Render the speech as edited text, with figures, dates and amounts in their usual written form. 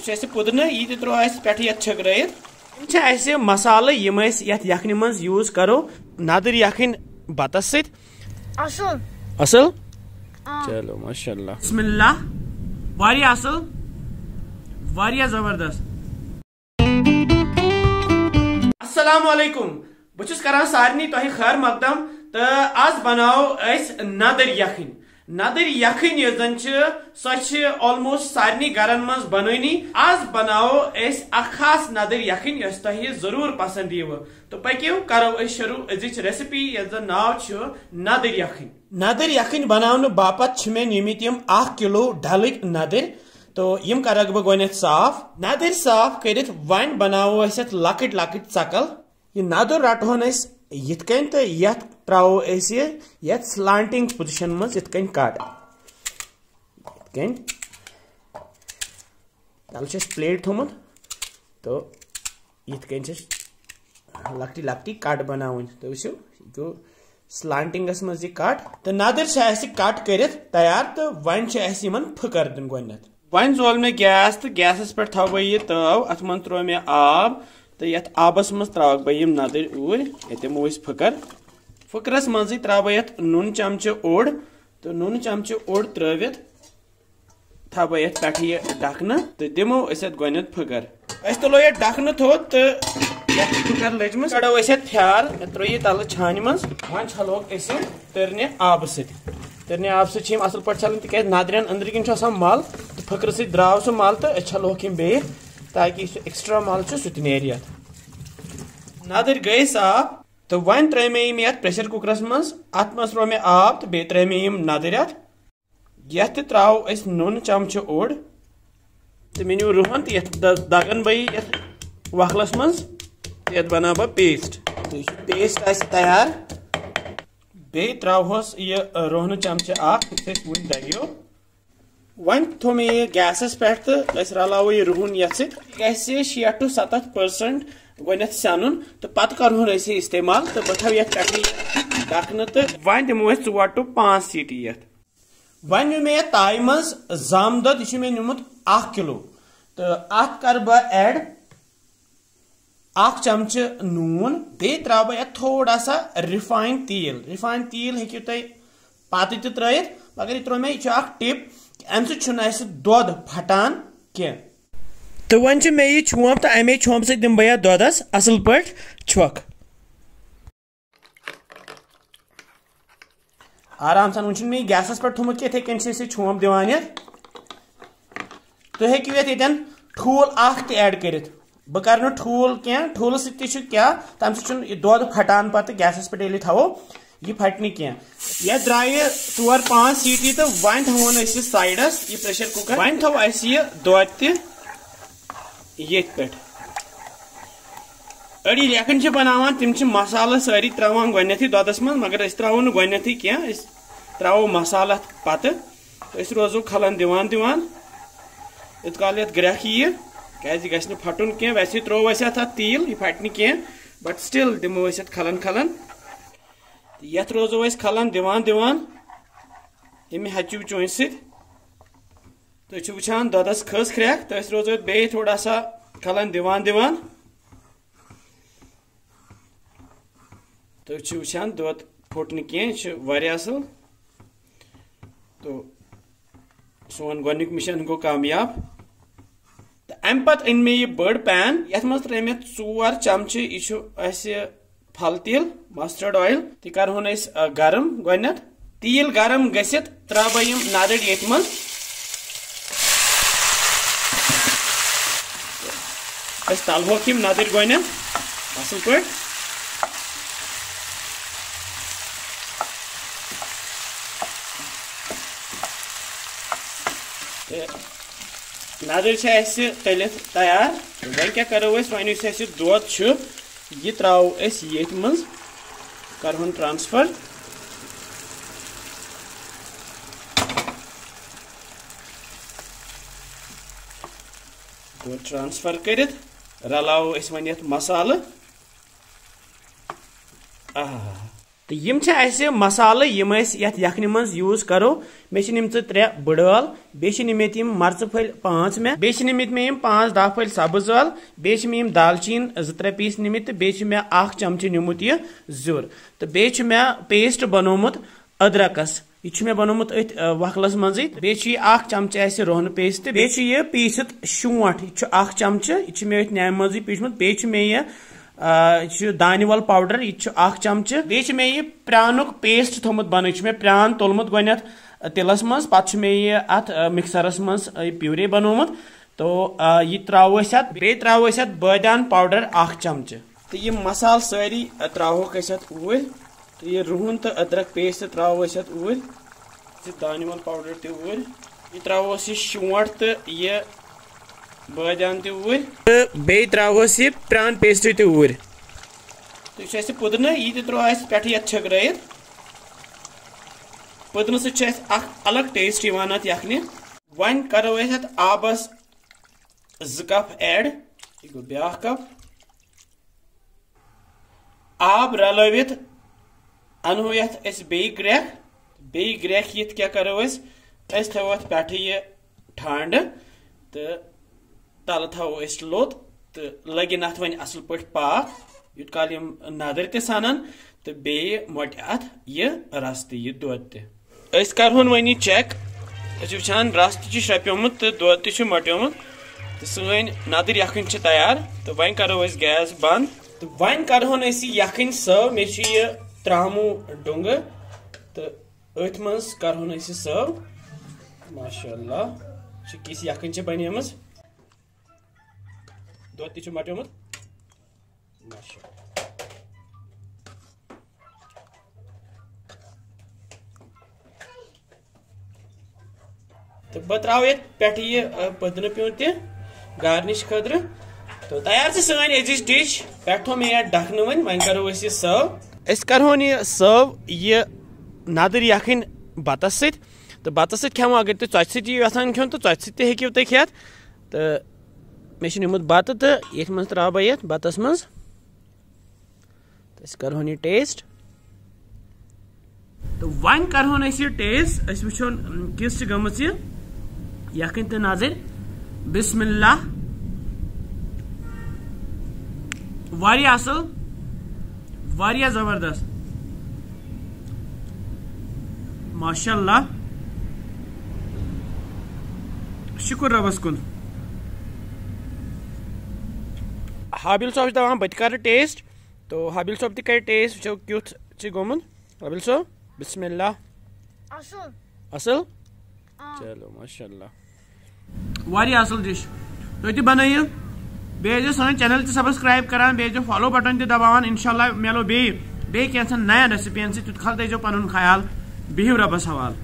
तो द्रोस पे छक मसाल यखन मज यूज करो नदर यखन बतस चलो माशाल्लाह बिस्मिल्लाह जबरदस्त। अस्सलामुअलैकुम बस करान सारे तुम खैर मकदम तो आज बनाओ नदर यखन। नदर यखन ये जन ऑलमोस्ट सारे घरन मज बनानी। आज बनाओ खास नदर यखन ये तुम जरूर पसंद यीव। तो पकव करो शुरू अजिच रेसिपी ये जन नाव नदर यखन। नदर यखन बनाने बापत मे नीमित 1 किलो डलक नदर तो यम कर बह ग साफ नदर साफ कर वन बनावो लकट लकट चकल। यह नदर रटोन यथ कन तो यथ त्रो स्लांटिंग पोजिशन मज इन कट तल प्लेट थोमन तो यथ कन लकटी लकटी कट बना तो वो स्लांटिंगस मज कट तो नदर कट कर तैयार तो वन फकर दिन गोत वन जोल मे गैस तो गैसस पे थो बह यह तव अत मन त्रो मे आब तो ये आबस मज त्राक बह यम नदर ऊर यमो फकर फकरस मज त्रा बह नून चमच ओर तो नून चमच ओर त्रित थो बह पे यह ढकन तो दमो गोत फकर तलो ये ढकन थोत तो फकर लजम कड़ो प्यार त्रो ये तल छान मज वन छलो तरने आब सरने आब सम असल पे छलन तक नदरन अंदर कन मल तो फकर द्राव सह मल तो छलोक हम बे ताकि सो एक्स्ट्रा मल सह ने नदर गई साफ तो वन त्रे मे प्रेशर कुकरस मज अत मज त्रो मे आब तो बे त्रे मे नदर अत त्रो नून चमच ओर तो मे नीव रोहन तो दगन बह वखलस मज ये बना बह पेस्ट तो यह पेस्ट आ तैयार बे त्रोस यह रोहन चमचे अग दगो वन थो मे यह गैसस पे तो रलो यह रोहन ये 60 to 70% गोथ सन तो पत् कर इस्तेमाल तो बह थो ये ढकन तो वन दिमो 4 to 5 सीटी ये वन न्यू मे ताय मज जाम दद यह मे न्यूमत 1 किलो तो अत कर बह एड 1 चमच नून बे त्रा बह थोड़ा सा रिफाइंड तेल। रिफाइंड तेल हेको तुम पत त्रित मगर यह त्रो मे यह टिप अम सह दोद फटान कह तो वन मे यह छोप तो अमे छोप से दम बह दोदस असल पे छोक आराम सान वन मे गैसस पे थोमुत कि इथे कन छोप दिवान ये तुम हेको ये ठूल एड कर बह कर ठूल कह ठूल क्या तम दोद फटान पत गैसस पे ये थो यह फटने कह यह द्राय 4-5 सीटी तो वन थोन यह साइडस यह प्रेशर कुकर वन थो यह दोद ते अड़ी लेखन बनावान तम मसाल सारी त्रावान गोथ दोदस मज मगर त्रो ना गोथ कह त्रो मसाल पत रोजो खलन दिवान दिवान इत काल ये ग्रह यी क्या गु फटन कह वैसे त्रो अल यह फटने कह बट स्टिल दमो खलन खलन ये रोजो खलन दिवान दिवान अमे हचू चोन सो वान दोदस खस खरख तो रोजो बे थोड़ा सा खलन दिवान दिवान तो वान दोद फुट न कह वारिया असल तो सोन गोनिक मिशन गो कामयाब। अम पत् अन मे यह बड़ पैन यथ मे त्रे मे 4 चमच यह फल तिल मस्टर्ड ऑयल ती कर गरम गोथ तिल गरम गसित त्रा बह यम नदर ये तलहोक यम नदर गोथ असल पे नदर तलित तैयार वह क्या करो वह दोद यह त्रो ये मज कर ट्रांसफर दोद ट्रांसफर कर रलो वन मसाल तो यम मसाले यम यखनि मं यूज करो मे निम्त त्रे बड़ल निमित मर्च फल पांच मे निमित मे पांच दह फल सब्ज अल मे दालचीन जे पीस निमित मे चमच निमुत यह जुर तो मे पेस्ट बनोमुत अदरकस यह मे बनोमुत अथ वखलस मजे चमच रोहन पेस्ट यह पीसित शोठ यह चमच यह मे नाम मज पीछमुत मे यह दानिवल पाउडर यह चमच मे यह प्रानुक पेस्ट थोमुत बन मे प्रान तोलमुत गोनेत तिलस मं पे मे यह अत मिक्सरस मं प्यूरे बनोमुत तो यह त्रो त्रो बादाम पाउडर चमच तो यह मसाल सारी त्रोक ऊर तो यह रुहन तो अदरक पेस्ट त्रो ऊर दानिवल पाउडर तूर यह त्रो शोठ तो यह बादाम तूर त्रोस यह प्रान पेस्ट तूर तो यह पुदन यह त्रो पे छकर पुदन सह अलग टेस्ट अत यखनि वन करो आबस ज कप एड यह गो ब्या कप आब रलवित अनो यथ ग्रेख ये क्या करो थो पे यह ठंड तो तल थो लोत तो लगन अत असल पे पाक युत काल नदर त सान तो मोट अत यह रस तह दोद तरह वन यह चेक वन रस त्रोमुत तो दोद तटोमुत तो सन नदर यखन तैयार तो वन करो गैस बंद तो वन करो यखन सर्व मे त्रामू डोंग तो अथ मज कर सर्व माशाल्लाह किस यखन बनेम दोद तटोमुत माशाल्लाह तो बह त्रो ये पे यह पदन प्यून गार्निश खतर तो तैयार सन अज डिश पे थो मे ढकन वन करो सर्व अस करो यह सर्व यह नदर यखन बतस सतस सो अगर तुम चोच सतान खिन तो चोच सको तुम खेत तो मे नमुत बत तो ये मं त्रा बह ये बतस मज करो यह टेस्ट तो वन करो यह टेस्ट वो किस गम यखन तो नदर बिस्मिल्लाह वारिया असल वारिया जबरदस्त माशाल्लाह शुक्र रबस कुन हाबिल साहब दवान बत कर टेस्ट तो हाबिल साहब तक टेस्ट वो क्यूथ गोमन हाबिल साहब बिस्मिल्लाह असल असल चलो माशाल्लाह वारिया असल डिश तो यह बन बेजो सान चैनल ते सब्सक्राइब करान बेजो फॉलो बटन ते दबावान इंशाल्लाह मिलो बे कैंसन नया रेसिपी से तुत खाल देजो पनुन ख्याल बिहिव रबस हवाल।